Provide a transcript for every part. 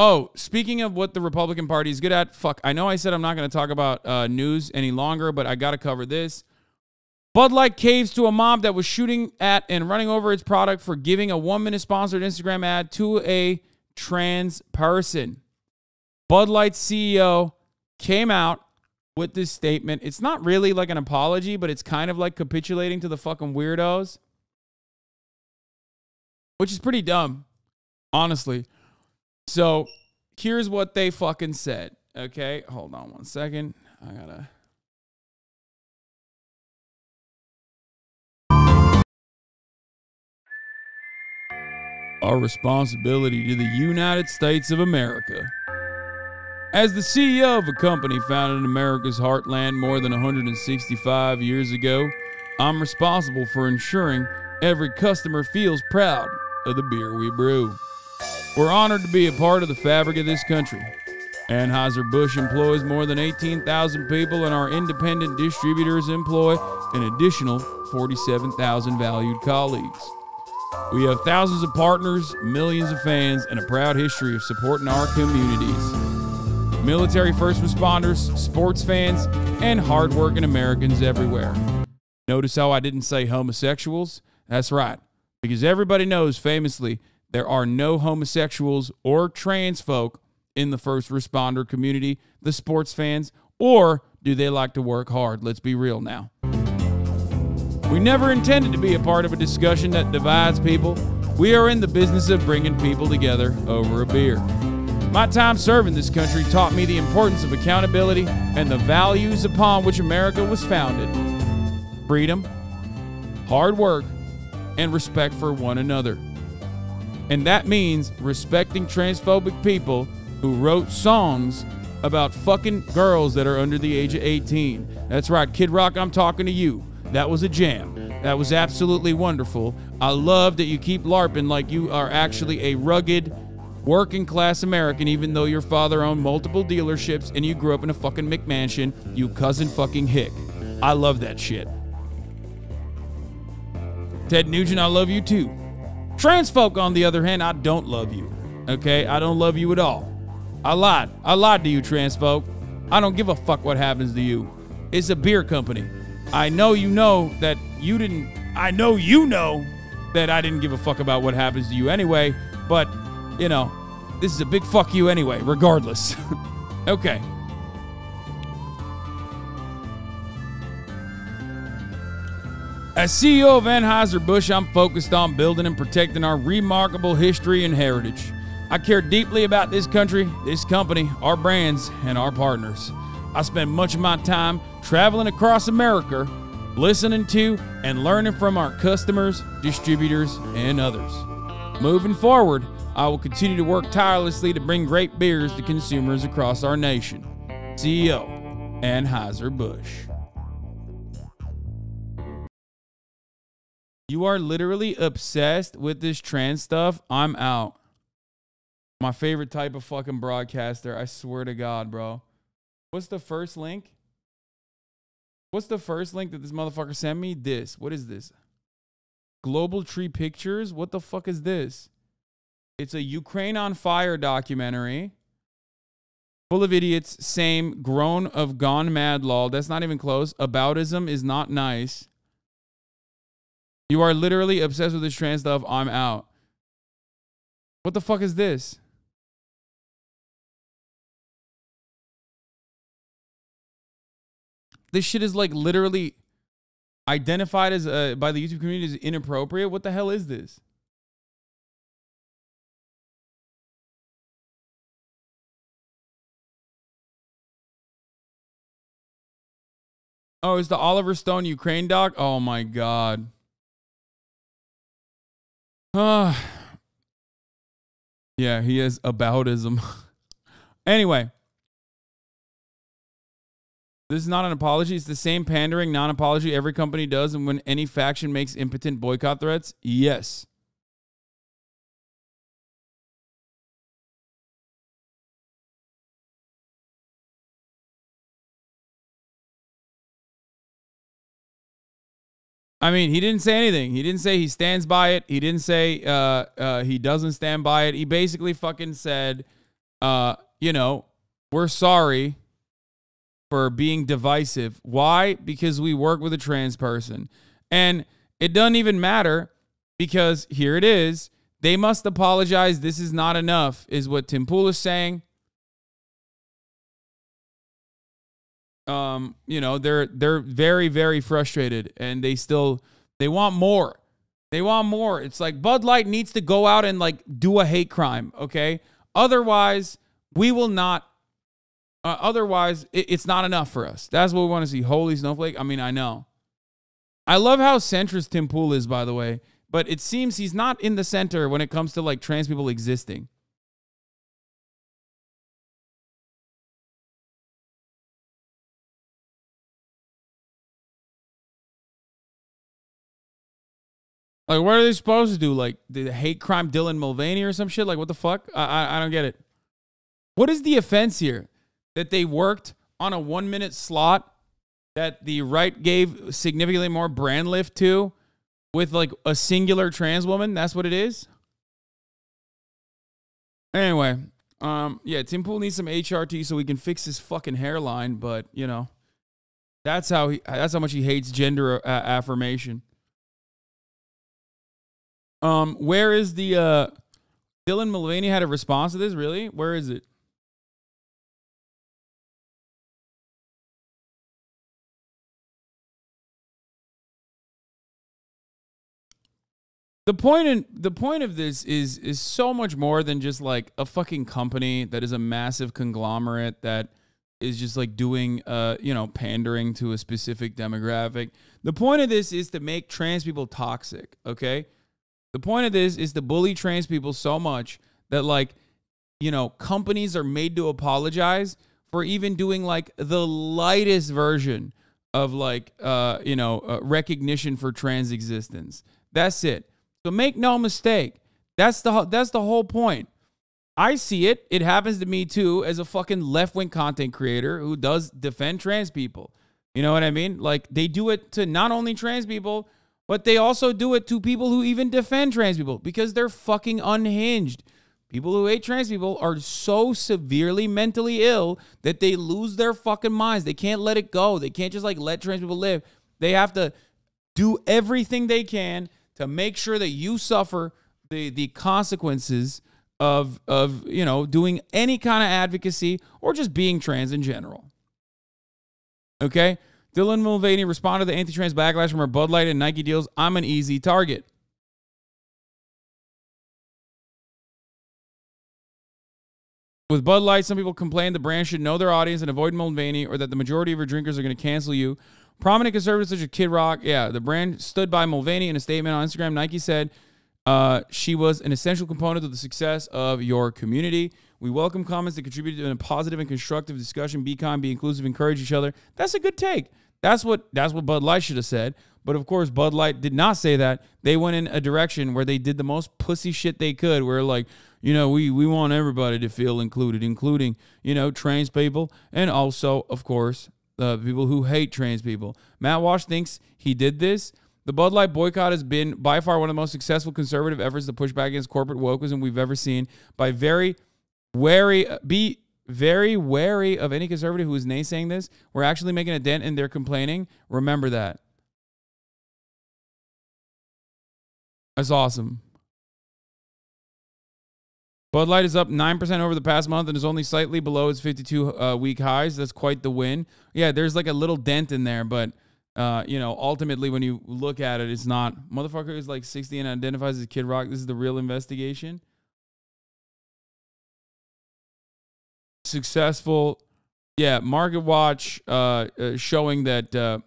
Oh, speaking of what the Republican Party is good at, fuck, I know I said I'm not going to talk about news any longer, but I got to cover this. Bud Light caves to a mob that was shooting at and running over its product for giving a woman-sponsored Instagram ad to a trans person. Bud Light's CEO came out with this statement. It's not really like an apology, but it's kind of like capitulating to the fucking weirdos, which is pretty dumb, honestly. So here's what they fucking said. Okay, hold on one second. I gotta... Our responsibility to the United States of America. As the CEO of a company founded in America's heartland more than 165 years ago, I'm responsible for ensuring every customer feels proud of the beer we brew. We're honored to be a part of the fabric of this country. Anheuser-Busch employs more than 18,000 people, and our independent distributors employ an additional 47,000 valued colleagues. We have thousands of partners, millions of fans, and a proud history of supporting our communities. Military first responders, sports fans, and hardworking Americans everywhere. Notice how I didn't say homosexuals? That's right, because everybody knows famously there are no homosexuals or trans folk in the first responder community, the sports fans, or do they like to work hard? Let's be real now. We never intended to be a part of a discussion that divides people. We are in the business of bringing people together over a beer. My time serving this country taught me the importance of accountability and the values upon which America was founded. Freedom, hard work, and respect for one another. And that means respecting transphobic people who wrote songs about fucking girls that are under the age of 18. That's right, Kid Rock, I'm talking to you. That was a jam. That was absolutely wonderful. I love that you keep LARPing like you are actually a rugged, working-class American, even though your father owned multiple dealerships and you grew up in a fucking McMansion, you cousin fucking hick. I love that shit. Ted Nugent, I love you too. Trans folk, on the other hand, I don't love you. Okay? I don't love you at all. I lied. I lied to you, trans folk. I don't give a fuck what happens to you. It's a beer company. I know you know that you didn't... I know you know that I didn't give a fuck about what happens to you anyway, but, you know, this is a big fuck you anyway, regardless. Okay. As CEO of Anheuser-Busch, I'm focused on building and protecting our remarkable history and heritage. I care deeply about this country, this company, our brands, and our partners. I spend much of my time traveling across America, listening to and learning from our customers, distributors, and others. Moving forward, I will continue to work tirelessly to bring great beers to consumers across our nation. CEO, Anheuser-Busch. You are literally obsessed with this trans stuff. I'm out. My favorite type of fucking broadcaster. I swear to God, bro. What's the first link? What's the first link that this motherfucker sent me? This. What is this? Global Tree Pictures? What the fuck is this? It's a Ukraine on Fire documentary. Full of idiots. Same. Grown of gone mad lol. That's not even close. Aboutism is not nice. You are literally obsessed with this trans stuff. I'm out. What the fuck is this? This shit is like literally identified as by the YouTube community as inappropriate. What the hell is this? Oh, it's the Oliver Stone Ukraine doc. Oh my God. Yeah, he is aboutism. Anyway. This is not an apology. It's the same pandering non-apology every company does, and when any faction makes impotent boycott threats, yes. I mean, he didn't say anything. He didn't say he stands by it. He didn't say he doesn't stand by it. He basically fucking said you know, we're sorry for being divisive. Why? Because we work with a trans person. And it doesn't even matter because here it is. They must apologize. This is not enough, is what Tim Pool is saying. You know, they're very, very frustrated, and they want more. They want more. It's like Bud Light needs to go out and like do a hate crime, okay? Otherwise, we will not. Otherwise, it's not enough for us. That's what we want to see. Holy snowflake. I mean, I know. I love how centrist Tim Pool is, by the way, but it seems he's not in the center when it comes to like trans people existing. Like, what are they supposed to do? Like, the hate crime Dylan Mulvaney or some shit? Like, what the fuck? I don't get it. What is the offense here? That they worked on a 1-minute slot that the right gave significantly more brand lift to with, like, a singular trans woman? That's what it is? Anyway, yeah, Tim Pool needs some HRT so he can fix his fucking hairline, but, you know, that's how much he hates gender affirmation. Where is the, Dylan Mulvaney had a response to this, really? Where is it? The point of this is so much more than just like a fucking company that is a massive conglomerate that is just like doing, you know, pandering to a specific demographic. The point of this is to make trans people toxic, okay? The point of this is to bully trans people so much that, like, you know, companies are made to apologize for even doing, like, the lightest version of, like, you know, recognition for trans existence. That's it. So make no mistake. That's the whole point. I see it. It happens to me, too, as a fucking left-wing content creator who does defend trans people. You know what I mean? Like, they do it to not only trans people, but they also do it to people who even defend trans people because they're fucking unhinged. People who hate trans people are so severely mentally ill that they lose their fucking minds. They can't let it go. They can't just like let trans people live. They have to do everything they can to make sure that you suffer the consequences of, you know, doing any kind of advocacy or just being trans in general. Okay? Dylan Mulvaney responded to the anti-trans backlash from her Bud Light and Nike deals. I'm an easy target. With Bud Light, some people complain the brand should know their audience and avoid Mulvaney or that the majority of your drinkers are going to cancel you. Prominent conservatives such as Kid Rock, yeah, the brand stood by Mulvaney in a statement on Instagram. Nike said she was an essential component of the success of your community. We welcome comments that contribute to a positive and constructive discussion. Be kind, be inclusive, encourage each other. That's a good take. That's what Bud Light should have said. But, of course, Bud Light did not say that. They went in a direction where they did the most pussy shit they could, where, like, you know, we want everybody to feel included, including, you know, trans people and also, of course, the people who hate trans people. Matt Walsh thinks he did this. The Bud Light boycott has been by far one of the most successful conservative efforts to push back against corporate wokeism we've ever seen. Be very wary of any conservative who is naysaying this. We're actually making a dent and they're complaining. Remember that. That's awesome. Bud Light is up 9% over the past month and is only slightly below its 52-week highs. That's quite the win. Yeah, there's like a little dent in there, but, you know, ultimately when you look at it, it's not. Motherfucker is like 60 and identifies as Kid Rock. This is the real investigation. Successful, yeah, market watch showing that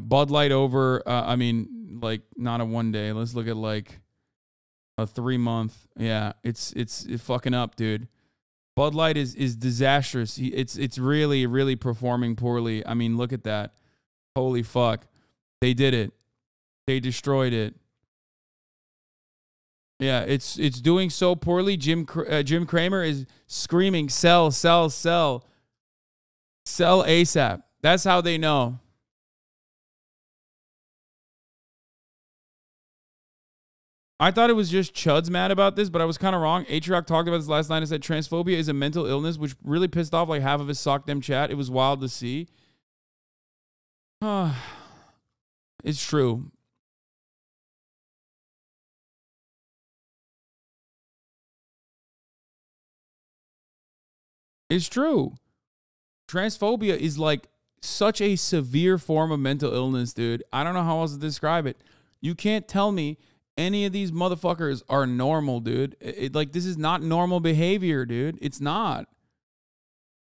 Bud Light over, I mean, like, not a one day. Let's look at, like, a 3-month. Yeah, it's fucking up, dude. Bud Light is disastrous. It's really, really performing poorly. I mean, look at that. Holy fuck. They did it. They destroyed it. Yeah, it's doing so poorly. Jim Kramer is screaming, sell, sell, sell. Sell ASAP. That's how they know. I thought it was just Chud's mad about this, but I was kind of wrong. Atrioc talked about this last night and said transphobia is a mental illness, which really pissed off like half of his sock dem chat. It was wild to see. It's true. It's true. Transphobia is like such a severe form of mental illness, dude. I don't know how else to describe it. You can't tell me any of these motherfuckers are normal, dude. Like, this is not normal behavior, dude. It's not.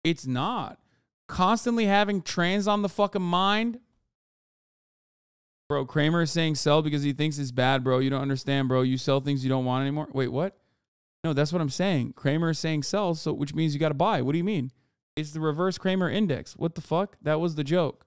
It's not. Constantly having trans on the fucking mind. Bro, Kramer is saying sell because he thinks it's bad, bro. You don't understand, bro. You sell things you don't want anymore. Wait, what? No, that's what I'm saying. Kramer is saying sell, so which means you got to buy. What do you mean? It's the reverse Kramer index. What the fuck? That was the joke.